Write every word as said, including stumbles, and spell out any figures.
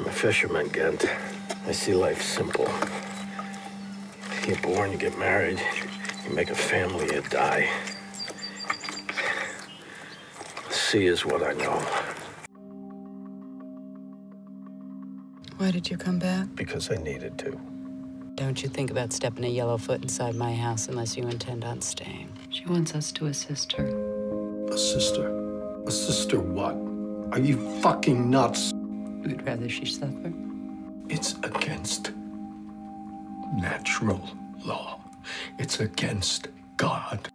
I'm a fisherman, Gent. I see life simple. You get born, you get married, you make a family, you die. The sea is what I know. Why did you come back? Because I needed to. Don't you think about stepping a yellowfoot inside my house unless you intend on staying. She wants us to assist her. A sister? A sister what? Are you fucking nuts? You'd rather she suffer? It's against natural law. It's against God.